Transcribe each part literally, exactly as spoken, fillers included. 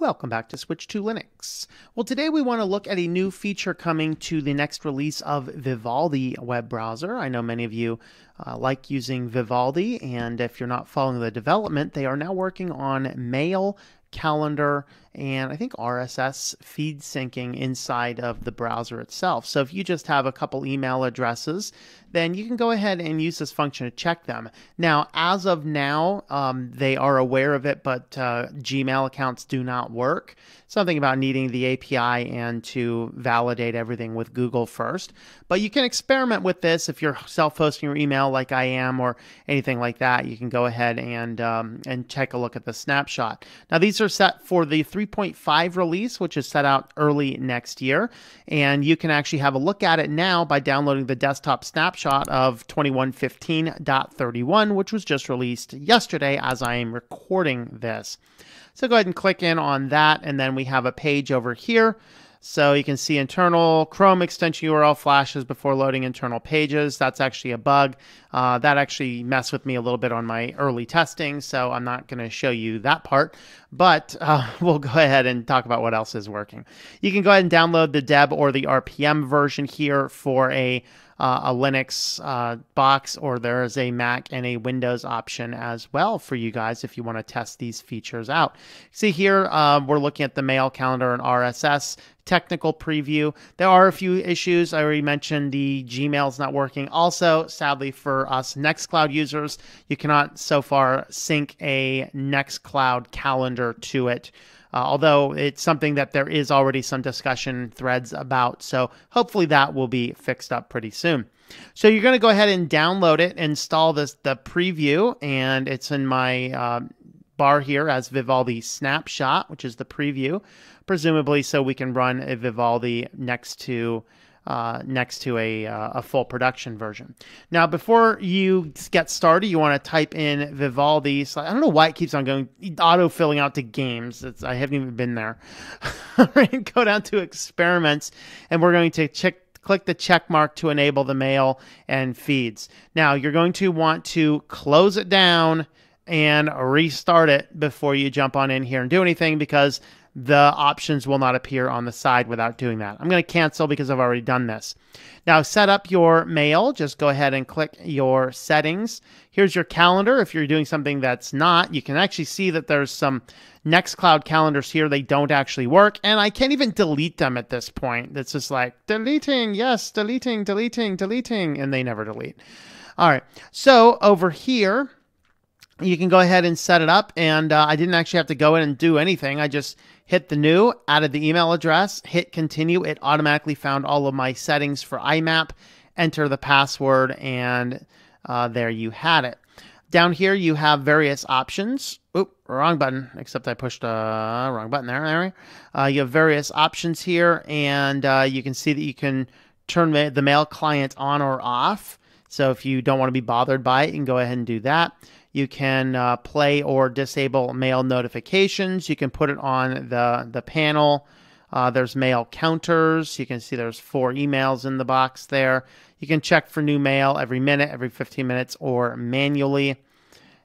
Welcome back to Switch to Linux. Well, today we want to look at a new feature coming to the next release of Vivaldi web browser. I know many of you uh, like using Vivaldi, and if you're not following the development, they are now working on mail, calendar, and I think R S S feed syncing inside of the browser itself. So if you just have a couple email addresses, then you can go ahead and use this function to check them. Now, as of now, um, they are aware of it, but uh, Gmail accounts do not work. Something about needing the A P I and to validate everything with Google first. But you can experiment with this if you're self-hosting your email like I am or anything like that. You can go ahead and, um, and take a look at the snapshot. Now, these are set for the three point five release, which is set out early next year. And you can actually have a look at it now by downloading the desktop snapshot of twenty-one fifteen point thirty-one, which was just released yesterday as I am recording this. So go ahead and click in on that, and then we have a page over here. So you can see internal Chrome extension U R L flashes before loading internal pages. That's actually a bug. Uh, that actually messed with me a little bit on my early testing, so I'm not going to show you that part. But uh, we'll go ahead and talk about what else is working. You can go ahead and download the deb or the R P M version here for a Uh, a Linux uh, box, or there is a Mac and a Windows option as well for you guys if you want to test these features out. See here, uh, we're looking at the mail, calendar, and R S S technical preview. There are a few issues. I already mentioned the Gmail's not working. Also, sadly for us Nextcloud users, you cannot so far sync a Nextcloud calendar to it. Uh, although it's something that there is already some discussion threads about. So hopefully that will be fixed up pretty soon. So you're going to go ahead and download it, install this, the preview, and it's in my uh, bar here as Vivaldi snapshot, which is the preview, presumably so we can run a Vivaldi next to Uh, next to a, uh, a full production version. Now, before you get started, you want to type in Vivaldi. So I don't know why it keeps on going auto-filling out to games. It's, I haven't even been there. Go down to experiments, and we're going to check click the check mark to enable the mail and feeds. Now, you're going to want to close it down and restart it before you jump on in here and do anything, because the options will not appear on the side without doing that. I'm going to cancel because I've already done this. Now, set up your mail. Just go ahead and click your settings. Here's your calendar. If you're doing something that's not, you can actually see that there's some Nextcloud calendars here. They don't actually work, and I can't even delete them at this point. It's just like deleting, yes, deleting, deleting, deleting, and they never delete. All right, so over here, you can go ahead and set it up, and uh, I didn't actually have to go in and do anything. I just hit the new, added the email address, hit continue. It automatically found all of my settings for I map, enter the password, and uh, there you had it. Down here, you have various options. Oop, wrong button, except I pushed a uh, wrong button there. There we uh, you have various options here, and uh, you can see that you can turn the mail client on or off. So if you don't want to be bothered by it, you can go ahead and do that. You can uh, play or disable mail notifications. You can put it on the, the panel. Uh, there's mail counters. You can see there's four emails in the box there. You can check for new mail every minute, every fifteen minutes, or manually.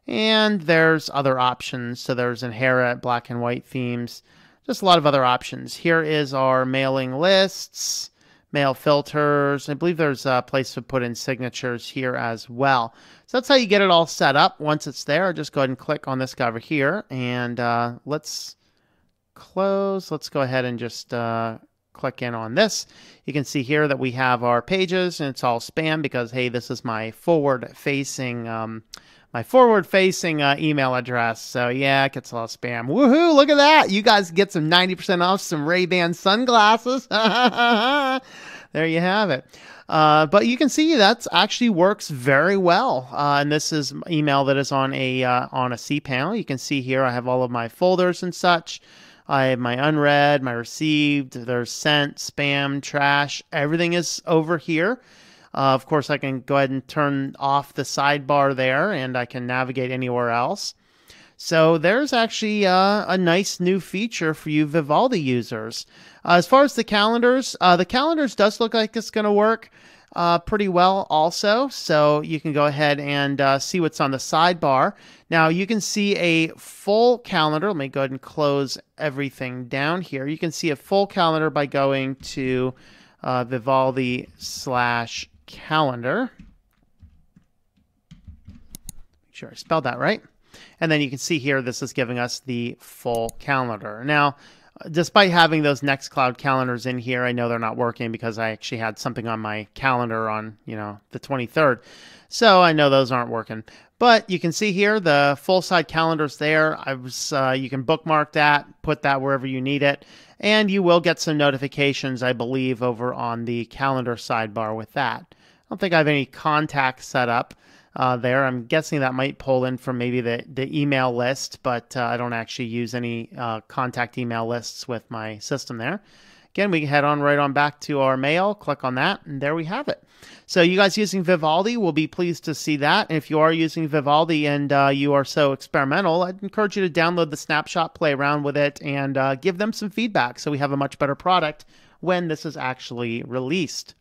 And there's other options. So there's inherit, black and white themes, just a lot of other options. Here is our mailing lists, mail filters. I believe there's a place to put in signatures here as well. So that's how you get it all set up. Once it's there, just go ahead and click on this guy over here, and uh, let's close. Let's go ahead and just uh, click in on this. You can see here that we have our pages, and it's all spam because, hey, this is my forward-facing um, my forward-facing uh, email address. So yeah, it gets a lot of spam. Woohoo, look at that. You guys get some ninety percent off some Ray-Ban sunglasses. There you have it. Uh, but you can see that's actually works very well. Uh, and this is email that is on a, uh, on a cPanel. You can see here I have all of my folders and such. I have my unread, my received, there's sent, spam, trash. Everything is over here. Uh, of course, I can go ahead and turn off the sidebar there, and I can navigate anywhere else. So there's actually uh, a nice new feature for you Vivaldi users. Uh, as far as the calendars, uh, the calendars does look like it's going to work. uh, pretty well also. So you can go ahead and uh, see what's on the sidebar. Now you can see a full calendar. Let me go ahead and close everything down here. You can see a full calendar by going to uh, Vivaldi slash calendar. Make sure I spelled that right. And then you can see here, this is giving us the full calendar. Now, despite having those Nextcloud calendars in here, I know they're not working because I actually had something on my calendar on, you know, the twenty-third. So I know those aren't working. But you can see here the full side calendar's there. I was, uh, you can bookmark that, put that wherever you need it, and you will get some notifications, I believe, over on the calendar sidebar with that. I don't think I have any contacts set up uh, there. I'm guessing that might pull in from maybe the, the email list, but uh, I don't actually use any uh, contact email lists with my system there. Again, we can head on right on back to our mail, click on that, and there we have it. So you guys using Vivaldi will be pleased to see that. And if you are using Vivaldi and uh, you are so experimental, I'd encourage you to download the snapshot, play around with it, and uh, give them some feedback so we have a much better product when this is actually released.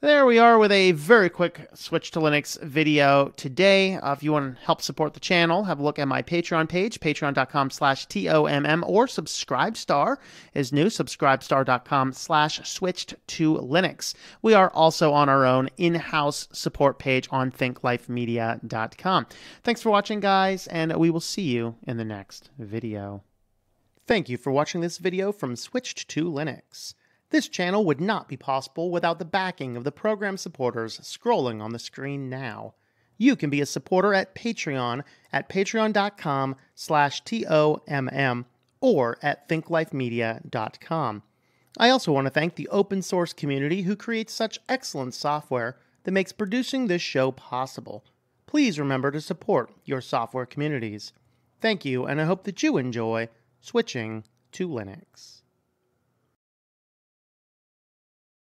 There we are with a very quick Switch to Linux video today. Uh, if you want to help support the channel, have a look at my Patreon page, patreon.com slash T-O-M-M, or Subscribestar is new, subscribestar.com slash switched to Linux. We are also on our own in-house support page on think life media dot com. Thanks for watching, guys, and we will see you in the next video. Thank you for watching this video from Switched to Linux. This channel would not be possible without the backing of the program supporters scrolling on the screen now. You can be a supporter at Patreon at patreon.com slash T-O-M-M or at think life media dot com. I also want to thank the open source community who creates such excellent software that makes producing this show possible. Please remember to support your software communities. Thank you, and I hope that you enjoy switching to Linux.